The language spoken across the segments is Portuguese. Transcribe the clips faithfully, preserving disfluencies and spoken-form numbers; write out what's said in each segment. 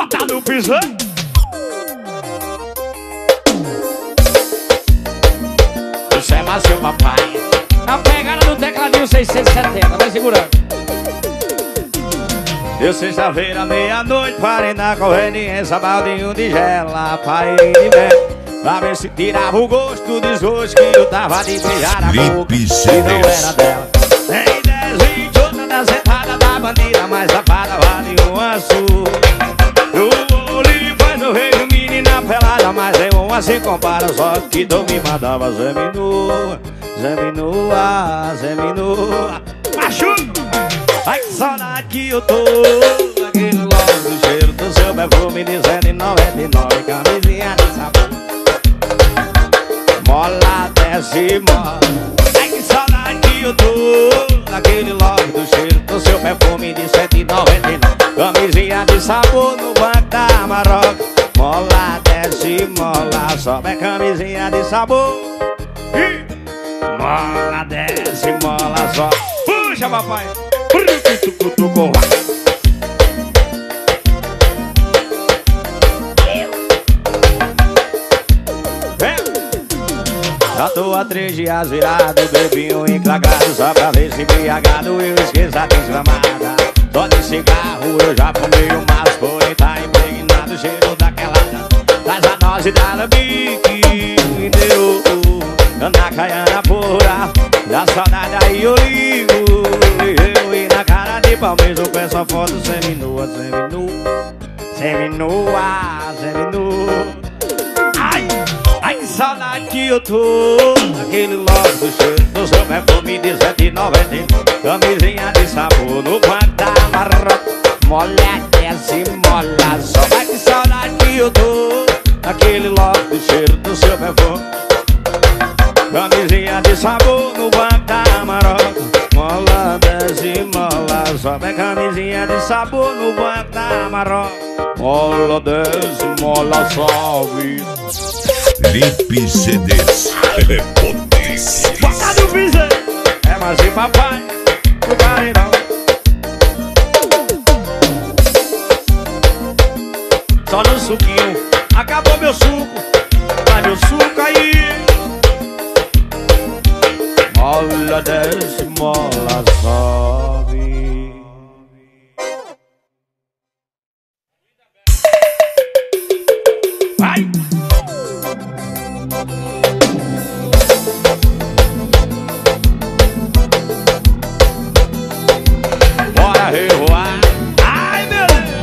Bota no piso, hein? Isso é macio, papai. Na pegada do tecladinho seiscentos e setenta, vai segurando. Eu sexta-feira, meia-noite, parei na conveniência, baldinho de gela, pai de mel. Pra ver se tirava o gosto dos hoje que eu tava de beijar a boca e não era dela. Tem dez, vinte, outra da sentada da bandeira, mas a para vale um azul. O olho faz o rei, menina pelada, mas é um assim compara, só que tu me mandava Zé Minua, Zé Minua, Zé Minua. Machuco! Ai que saudade que eu tô, aquele longe do cheiro do seu perfume de cento e noventa e nove, camisinha de sabão. Mola, desce, mola. Ai que saudade que eu tô, daquele logo do cheiro do seu perfume de cento e noventa e nove, camisinha de sabor no banco da Maroc. Mola, desce, mola, sobe a camisinha de sabor e mola, desce, mola, sobe. Puxa, papai. Já tô há três dias virado, bebinho enclagado, só pra ver se embriagado eu esqueço a desgramada. Só de cigarro eu já fumei o maço, porém tá impregnado o cheiro daquela das a nós e da lambique. Deu na caiana pura, da saudade aí eu ligo. Eu e na cara de palmeiras eu peço a foto seminua, seminua, seminua, seminua. Ai que saudade que eu tô, aquele logo do cheiro do seu perfume de cento e noventa e nove, camisinha de sabor no guarda-marro. Molha, desce, molha, só. Ai que saudade que eu tô, aquele logo do cheiro do seu perfume, camisinha de sabor no guarda-marro. Mola, desce, mola, só. É camisinha de sabor no guarda-marro. Mola, desce, mola, sobe. Lipe C Ds, ele é potência. Bota do piso, é mais de papai, no paredão. Só no suquinho, acabou meu suco, mas meu suco aí. Mola, desce, mola, sobe. Vai! Bora revoar. Ai, meu Deus.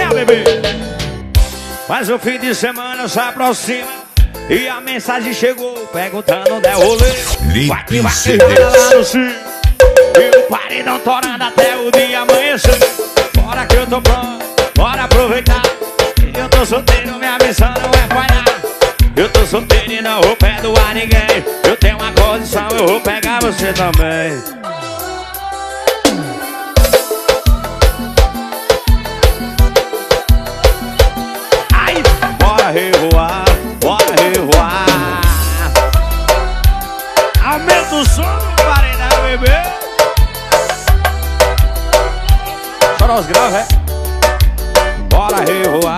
Vem, bebê. Mas o fim de semana se aproxima e a mensagem chegou perguntando onde é o rolê. Vai que vai que lá no circo. E o paredão torando até o dia amanhecer. Bora que eu tô pronto, bora aproveitar. Eu tô solteiro, minha missão não é falhar. Eu tô solteiro e não vou perdoar ninguém. Eu tenho uma condição, eu vou pegar você também. Ai, bora revoar, bora revoar. Aumenta o som do paredão, bebê. Nós grava, é? Bora revoar.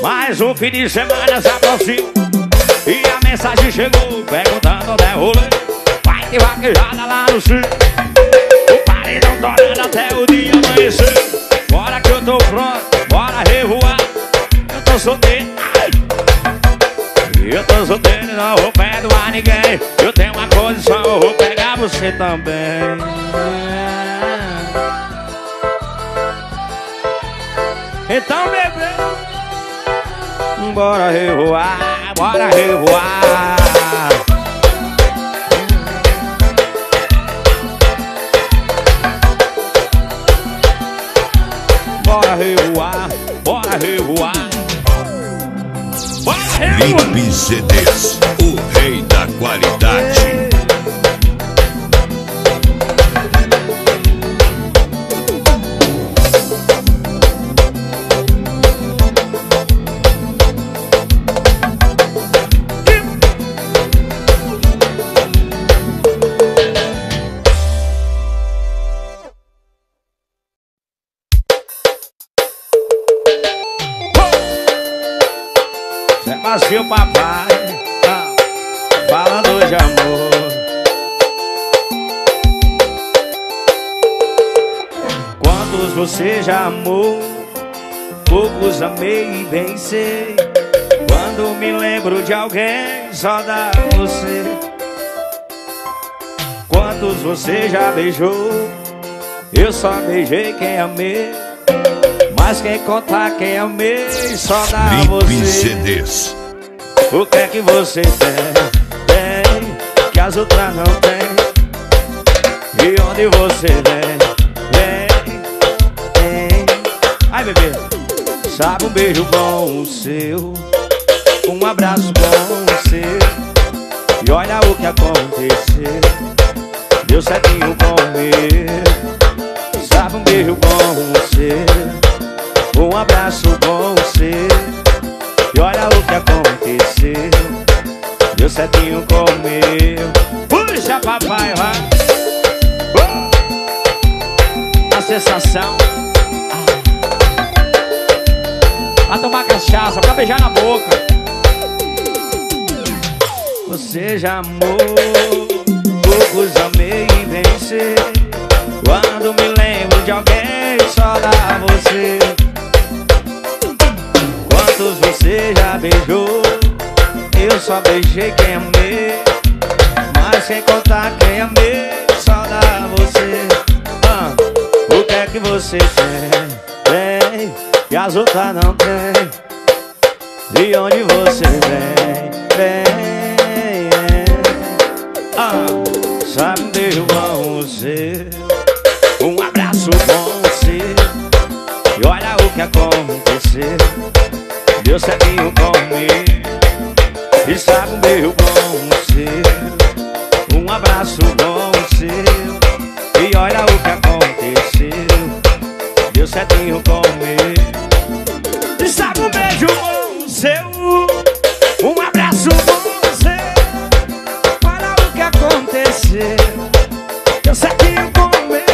Mais um fim de semana se aproxima e a mensagem chegou perguntando onde é o rolê. Vai que vaquejada lá no sul. O paredão torando até o dia amanhecer. Bora que eu tô pronto, bora revoar. Eu tô solteiro, ai. Eu tô solteiro e não vou perdoar ninguém. Eu tenho uma condição, eu vou pegar você também. Então, bebê, bora revoar. Bora revoar. Equipe G Ds, o rei da qualidade. Mas viu papai, ah, falando de amor. Quantos você já amou, poucos amei e bem sei. Quando me lembro de alguém, só dá você. Quantos você já beijou, eu só beijei quem amei. Mas quem contar quem amei, só dá você. O que é que você tem, tem, que as outras não tem? E onde você vem, vem, vem. Ai, bebê, sabe um beijo bom o seu, um abraço bom o seu. E olha o que aconteceu, deu certinho com ele. Sabe um beijo bom o seu, um abraço bom o seu. E olha o que aconteceu, meu certinho comeu. Puxa papai, vai. A sensação, a tomar cachaça pra beijar na boca. Você já amou, poucos amei e vencer. Quando me lembro de alguém, só dá você. Quantos você já beijou, eu só beijei quem amei. Mas sem contar quem amei, só dá você. ah, O que é que você tem, tem, e as outras não tem? De onde você vem, vem, é. ah, Sabe um beijo bom você, um abraço bom você. E olha o que aconteceu, deu certinho comigo. E sabe um beijo bom seu, um abraço bom seu. E olha o que aconteceu, deu certinho comigo. E sabe um beijo bom seu, um abraço bom seu. Olha o que aconteceu, deu certinho comigo.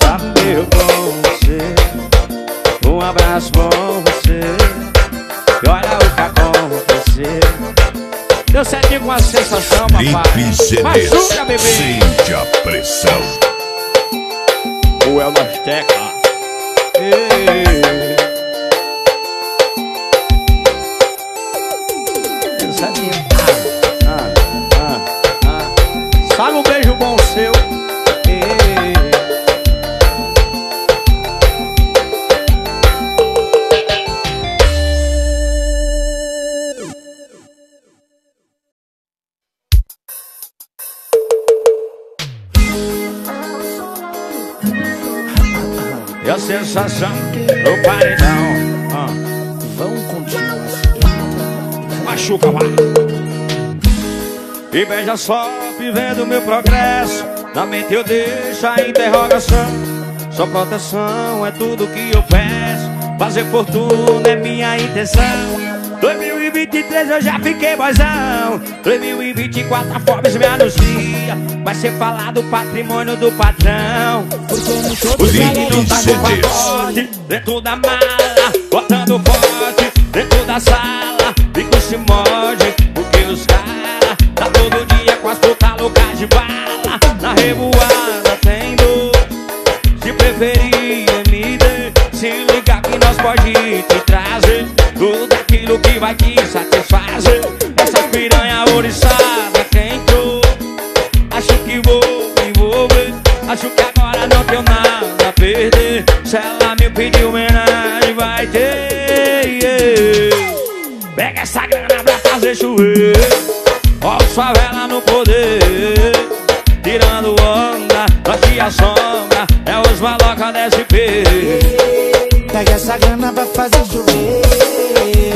Sabe um beijo bom seu, um abraço bom. E olha o que aconteceu, deu certinho com a sensação, papai. Mais uma, bebê. Sente a pressão. O El Azteca. Deu certinho. ah, ah, ah, ah. Sabe um beijo bom seu. E a sensação do paredão. ah. Vamos continuar assim. Machuca, vai. E veja só, vivendo meu progresso. Na mente eu deixo a interrogação. Sua proteção é tudo que eu peço. Fazer fortuna é minha intenção. Dois mil e vinte e três eu já fiquei boizão. Dois mil e vinte e quatro a Forbes me anuncia. Vai ser falado patrimônio do patrão. O Vini não tá com pacote, dentro da mala, botando forte, dentro da sala, bico se morde, porque os caras tá todo dia com as putas loucas de bala. Na revoada tem dor, se preferir me dê. Se ligar que nós pode te trazer tudo aquilo que vai te satisfazer. Essa piranha oriçada quem trouxe. Acho que vou me envolver, acho que agora não tenho nada a perder. Se ela me pedir homenagem, vai ter. Pega essa grana pra fazer chover. Ó os favela no poder, tirando onda, nós te assombra. É os maloca da S P. Pega essa grana pra fazer chover.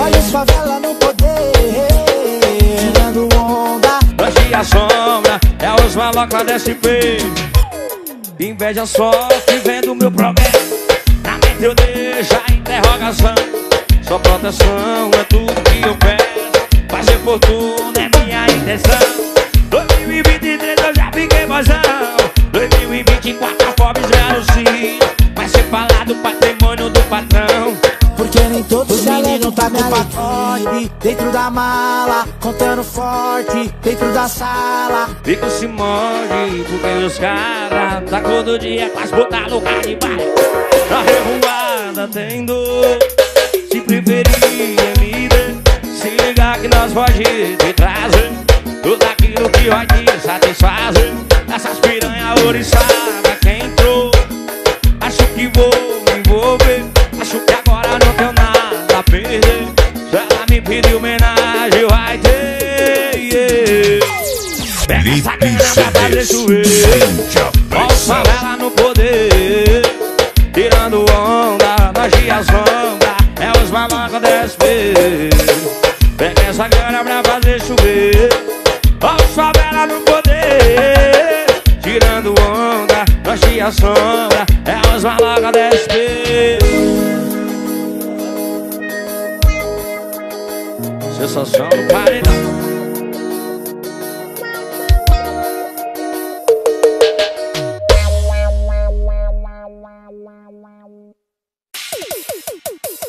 Olha os favela no poder, a sombra, é os malocas desse peito. Inveja só que vem do meu progresso. Na mente eu deixo a interrogação. Só proteção é tudo que eu peço. Fazer fortuna é minha intenção. dois mil e vinte e três eu já fiquei vozão. dois mil e vinte e quatro a Forbes reanuncia. Vai ser falar do patrimônio do patrão. Porque nem todo menino tá com pacote dentro da mala, contando forte dentro da sala. Fico se morde porque os caras tá todo dia pra botar lugar de baile. Na revoada tem dor, se preferir é vida. Se ligar que nós pode te trazer tudo aquilo que vai te satisfazer. Essas piranha oriçada quem entrou, acho que vou me envolver. Acho que agora não tenho nada a perder. Se ela me pedir homenagem, vai ter yeah. Pega essa grana pra fazer chover. Nossa, ela no poder, tirando onda, nós de assombra. É os malacos desse vez. Pega essa grana pra fazer chover. Nossa, ela no poder, tirando onda, nós te assombra. É os malacos desse vez. Sensação do paredão.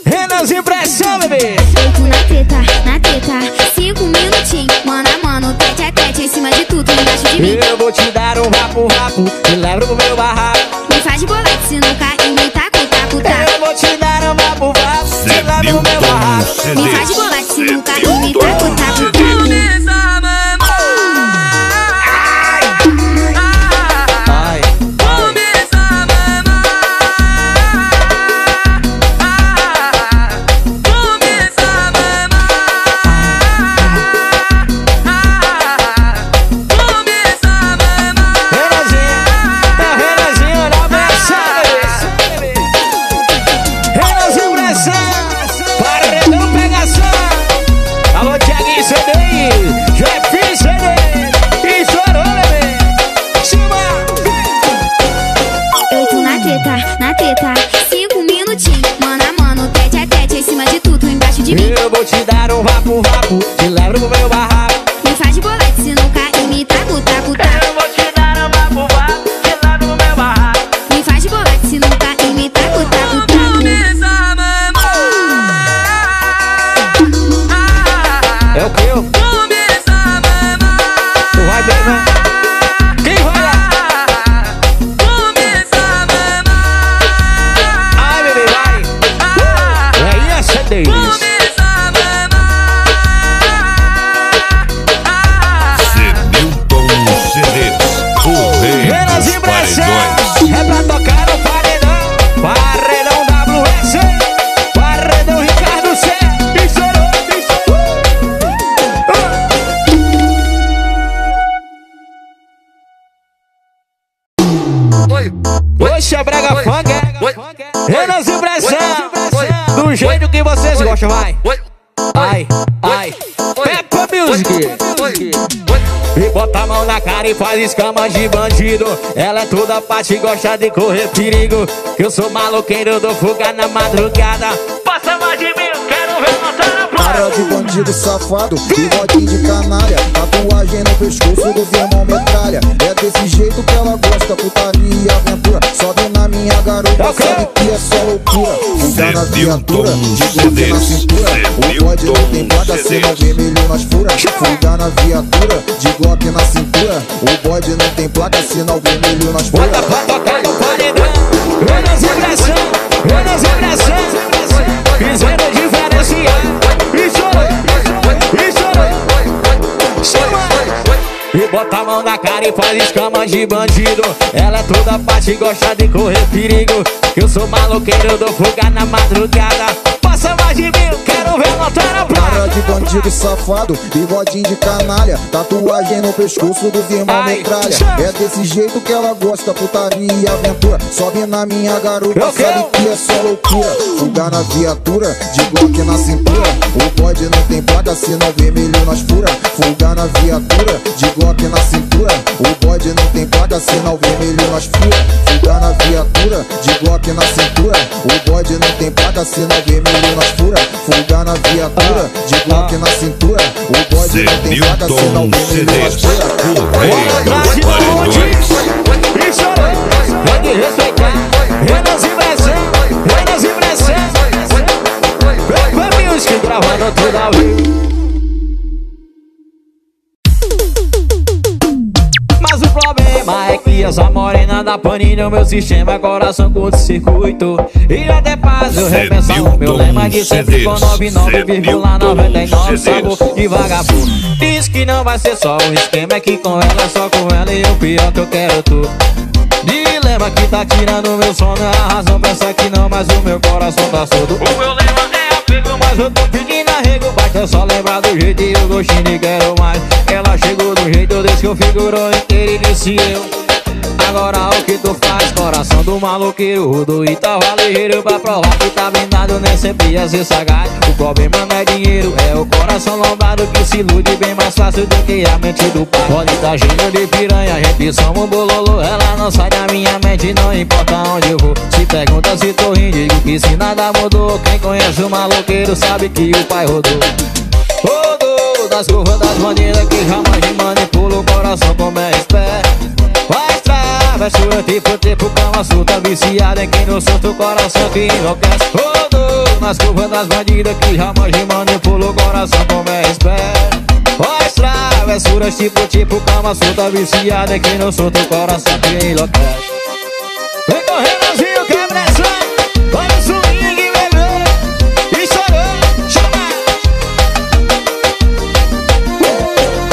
Renanzinho, pressão, bebê. Na teta, na teta, cinco minutinhos, mano a mano, tete a tete, em cima de tudo, embaixo de mim. Eu vou te dar um rapo, rapo, me leva pro meu barraco. Me faz de bolete, se não cair, me taca, taca, taca. Eu vou te dar um rapo, rapo, me leva pro meu barraco. Me faz de bolete, se não cair, me taca, taca, taca. Vai, ai, ai, Peppa Music. E bota a mão na cara e faz escama de bandido. Ela é toda parte e gosta de correr perigo. Eu sou maluqueiro, dou fuga na madrugada. Passa mais de mim, quero ver montar na praia. Cara de bandido safado, bigode de canalha. Tatuagem no pescoço do vermão metralha. É desse jeito que ela gosta, putaria e aventura. Sobe na minha garota, okay. Sabe que é só loucura. Cuidar na viatura, de na cintura. O bode não tem nada, senão vermelho nas furas. Cuidar na viatura, de glock na cintura. O bode não tem placa, sinal vermelho nas furas. Bota pra tocar no paredão. Menos impressão, menos impressão. Piseiro diferenciado. Isso aí, isso aí. Chama. E bota a mão na cara e faz escama de bandido. Ela é toda parte e gosta de correr perigo. Eu sou maluqueiro, dou fuga na madrugada. passa mais de mil, quero ver lotar a praia. Cara de bandido safado, bigodinho de canalha, tatuagem no pescoço dos irmãos metralha. É desse jeito que ela gosta, putaria e aventura. Sobe na minha garota, eu sabe que é só loucura. Fugar na viatura, de Glock na cintura. O bode não tem placa, senão vermelho nós fura. Fugar na viatura, de Glock na cintura. O bode não tem placa, senão vermelho nós fura. Fugar na viatura, de Glock na cintura. O bode não tem placa, senão vermelho nós fura. Fugar na viatura, de Glock na cintura. O bode não tem placa, senão vermelho nós fura. Tem que respeitar, Renas e Brasil, Renas e Brasil. Vem pra Music gravando tudo ao vivo. Mas o problema é que essa morena da panilha, o meu sistema é coração curto-circuito. E até faz eu repensar o meu lema que sempre com noventa e nove vírgula noventa e nove salvo de vagabundo. Diz que não vai ser só o esquema, é que com ela, só com ela, e o pior que eu quero tu. Dilema que tá tirando meu sono, a razão pensa que não, mas o meu coração tá surdo. O meu lema é apego, mas eu tô pedindo arrego. Basta só lembrar do jeito e eu gostinho e quero mais. Ela chegou do jeito, desconfigurou inteiro e disse eu. Agora o que tu faz, coração do maloqueiro rudo e tava ligeiro pra provar que tá blindado, nem sempre ia ser sagaz. O problema não é dinheiro, é o coração lombado que se ilude bem mais fácil do que a mente do pai. Pode tá cheio de piranha, a gente soma um bololô. Ela não sai da minha mente, não importa onde eu vou. Se pergunta se tô rindo, digo que se nada mudou. Quem conhece o maloqueiro sabe que o pai rodou. Rodou das curvas das bandidas que jamais manipula o coração como é esperto. Fechura, tipo, tipo, calma, solta, viciada em quem não solta o coração que enlouquece. Rodou nas curvas das bandidas que jamais manipula o coração como é esperto. Faz travessuras, tipo, tipo, calma, solta, viciada em quem não solta o coração que enlouquece. Vem correndo assim, o quebra é sangue, olha o suminho que melhorou e chorou, chama.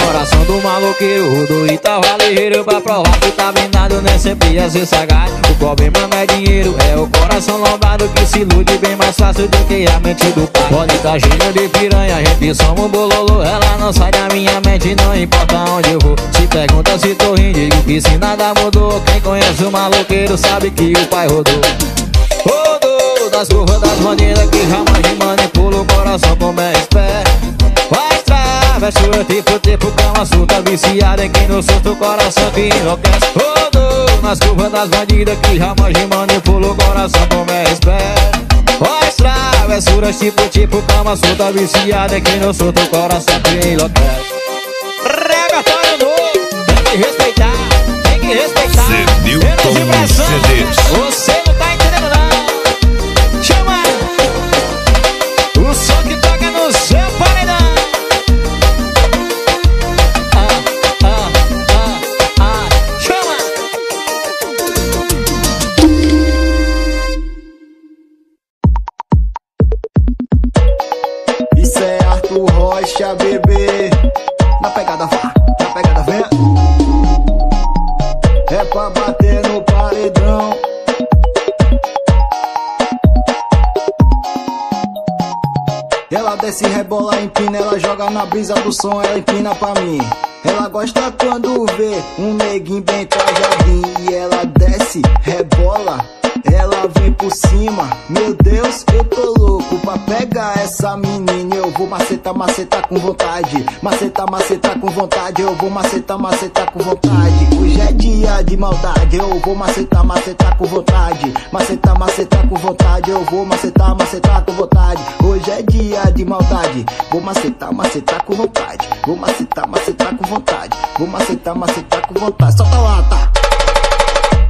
Coração do maloqueiro, rodou e tava ligeiro pra provar que tá bem. Nem sempre ia ser sagaz. O problema não é dinheiro, é o coração lombado que se ilude bem mais fácil do que a mente do pai. Pode tá cheio de piranha, a gente soma um bololô. Ela não sai da minha mente, não importa onde eu vou. Se pergunta se tô rindo, digo que se nada mudou. Quem conhece o maloqueiro sabe que o pai rodou. Rodou das curvas das bandidas que jamais manipula o coração como é esperto. Faz travessura, tipo, tipo, calma, solta, viciada em quem não solta o coração que enlouquece. Rodou nas curvas das bandidas que jamais manipula o coração como é esperto. Faz travessuras, tipo, tipo, calma, solta, viciada em quem não solta o coração que enlouquece. Regatório novo, tem que respeitar, tem que respeitar. Menos impressão, você não tá entendendo não. Chama o som que toca no seu paredão. Rocha, bebê, na pegada vá, na pegada vem. É pra bater no paredão. Ela desce, rebola, empina, ela joga na brisa do som, ela empina pra mim. Ela gosta quando vê um neguinho bem trajadinho. E ela desce, rebola, ela vem por cima. Meu Deus, eu tô louco pra pegar essa menina. Eu vou macetar, macetar com vontade. Macetar, macetar com vontade. Eu vou macetar, macetar com vontade. Hoje é dia de maldade. Eu vou macetar, macetar com vontade. Macetar, macetar com vontade. Eu vou macetar, macetar com vontade. Hoje é dia de maldade. Vou macetar, macetar com vontade. Vou macetar, macetar com vontade. Vou macetar, macetar com vontade. Solta a lata.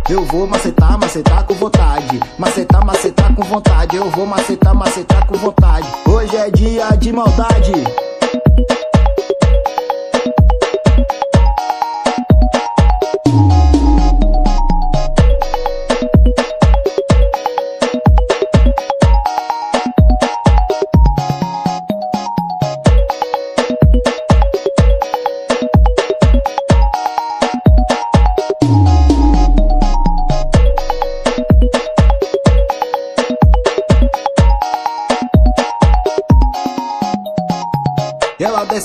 Eu vou macetar, macetar com vontade. Macetar, macetar com vontade. Eu vou macetar, macetar com vontade. Hoje é dia de maldade.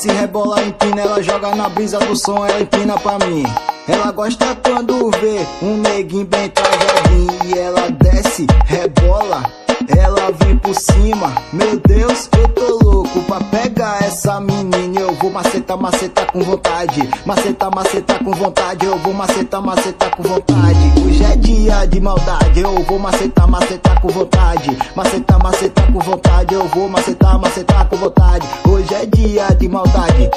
se rebolar, empina. Ela joga na brisa do som, ela empina pra mim. Ela gosta quando vê um neguinho bem travadinho. E ela desce, rebola, ela vem por cima. Meu Deus, eu tô louco pra pegar essa menina. Eu vou macetar, macetar com vontade. Macetar, macetar com vontade. Eu vou macetar, macetar com vontade. Hoje é dia de maldade. Eu vou macetar, macetar com vontade. Macetar, macetar com vontade. Eu vou macetar, macetar com vontade. Hoje é dia de maldade.